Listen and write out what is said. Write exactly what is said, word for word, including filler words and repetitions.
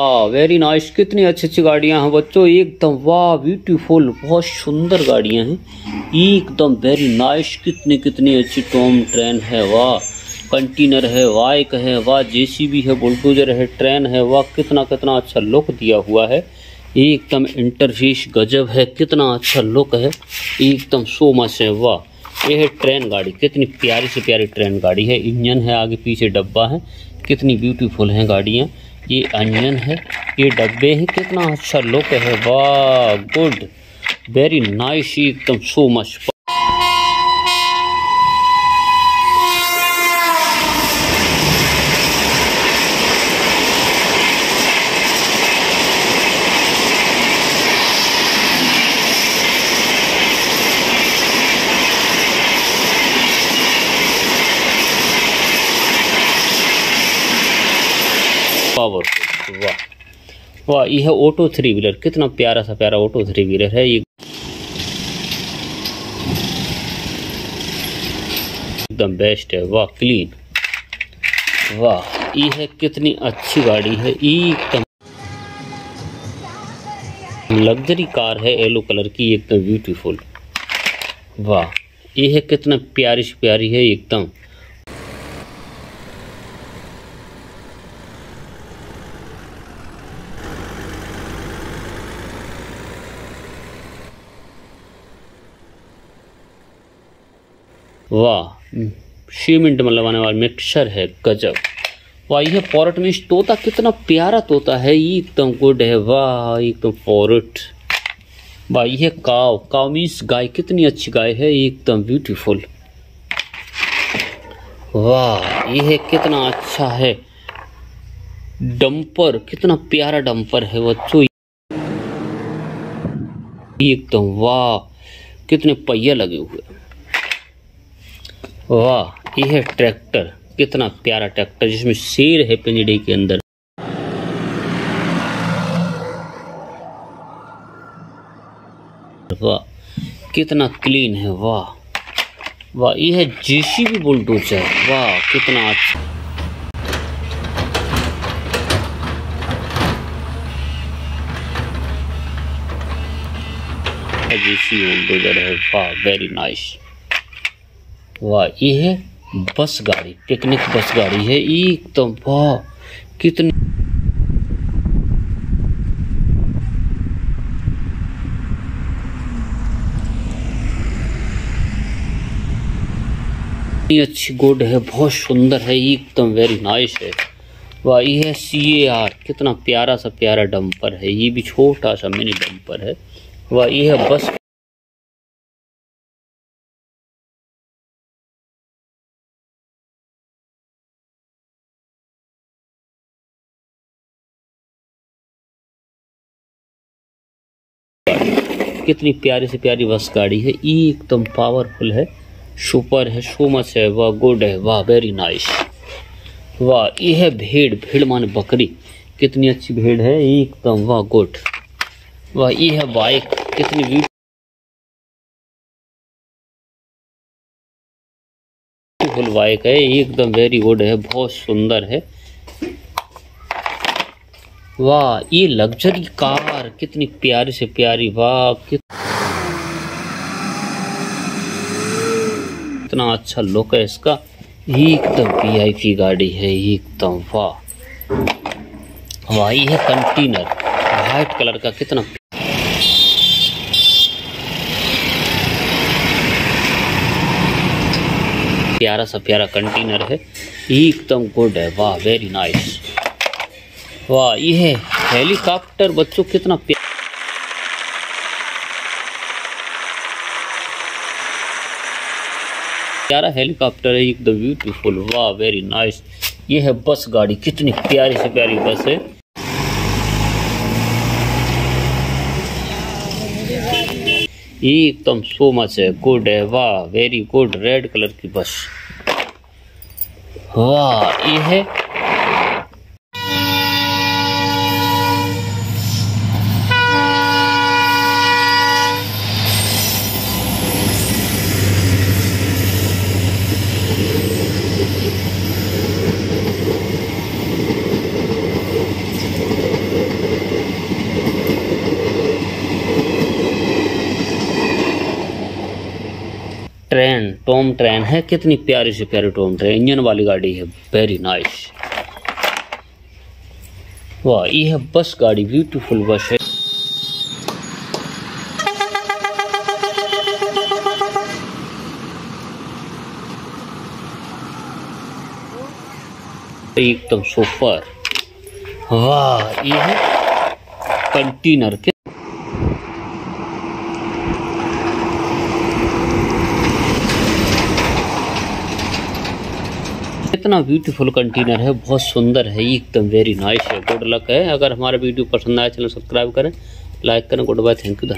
आ, very nice. कितनी अच्छी अच्छी गाड़ियां हैं बच्चों, एकदम वाह ब्यूटीफुल, बहुत सुंदर गाड़ियां हैं एकदम, वेरी नाइस। कितनी कितनी अच्छी टॉम ट्रेन है, वाह कंटेनर है, वाइक है, वाह जेसीबी है, बुलडोजर है, ट्रेन है, वाह कितना कितना अच्छा लुक दिया हुआ है एकदम। इंटरफेस गजब है, कितना अच्छा लुक है एकदम, सो मच है, वाह। यह है ट्रेन गाड़ी, कितनी प्यारी से प्यारी ट्रेन गाड़ी है। इंजन है, आगे पीछे डब्बा है, कितनी ब्यूटीफुल हैं गाड़ियाँ। ये इंजन है, ये डब्बे हैं, कितना अच्छा लुक है, वाह गुड वेरी नाइस एकदम, सो मच। पावरफुल, वाह वाह। यह ऑटो थ्री व्हीलर, कितना प्यारा सा प्यारा ऑटो थ्री व्हीलर है ये, एकदम बेस्ट है, वाह क्लीन, वाह। यह है कितनी अच्छी गाड़ी है, एकदम लग्जरी कार है येलो कलर की, एकदम ब्यूटीफुल, वाह। यह है कितना प्यारी से प्यारी है एकदम। वाह सीमेंट में लगाने वाला मिक्सर है, गजब, वाह। यह पोर्ट में तोता, कितना प्यारा तोता है एकदम, गुड है, वाह एकदम पोर्ट। वाह यह काव, काव मीन्स गाय, कितनी अच्छी गाय है एकदम ब्यूटीफुल, वाह। यह कितना अच्छा है डंपर, कितना प्यारा डंपर है बच्चों एकदम, वाह कितने पहिए लगे हुए, वाह। यह है ट्रैक्टर, कितना प्यारा ट्रैक्टर जिसमें शेर है पिंजड़े के अंदर, वाह कितना क्लीन है, वाह वाह। यह है जेसीबी बुलडोजर, वाह कितना अच्छा, जेसीबी बुलडोजर है, वाह वेरी नाइस, वाह। ये है बस गाड़ी, पिकनिक बस गाड़ी है एकदम, वाह कितनी अच्छी गुड है, बहुत सुंदर है एकदम, वेरी नाइस है, वाह। ये है सी ए आर, कितना प्यारा सा प्यारा डंपर है, ये भी छोटा सा मिनी डंपर है, वाह। ये है बस कितनी प्यारी से प्यारी बस गाड़ी है एकदम, पावरफुल है, सुपर है, सो मच है, वाह गुड है, वाह वेरी नाइस, वाह। यह है भेड़, भेड़ माने बकरी, कितनी अच्छी भेड़ है एकदम, वाह गुड, वाह। यह है बाइक, कितनी ब्यूटीफुल बाइक है एकदम, वेरी गुड है, बहुत सुंदर है, वाह। ये लग्जरी कार, कितनी प्यारी से प्यारी, वाह कितना अच्छा लुक है इसका एकदम, वी आई पी गाड़ी है एकदम, वाह वाह। ये है कंटेनर व्हाइट कलर का, कितना प्यारा सा प्यारा कंटेनर है एकदम, गुड है, वाह वेरी नाइस, वाह। यह है हेलीकॉप्टर बच्चों, कितना प्यारा हेलीकॉप्टर है एकदम ब्यूटीफुल, वाह वेरी नाइस। यह है बस गाड़ी, कितनी प्यारी से प्यारी बस है, एकदम सो मच है, गुड है, वाह वेरी गुड। रेड कलर की बस, वाह। यह है ट्रेन, टॉम ट्रेन है, कितनी प्यारी से प्यारी टॉम ट्रेन, इंजन वाली गाड़ी है, वेरी नाइस। वाह, ये है बस गाड़ी, ब्यूटीफुल बस है। एकदम सुपर। वाह, ये है कंटेनर के। इतना ब्यूटीफुल कंटेनर है, बहुत सुंदर है, एकदम वेरी नाइस है। गुड लक है। अगर हमारा वीडियो पसंद आए चैनल सब्सक्राइब करें, लाइक करें। Good bye, thank you.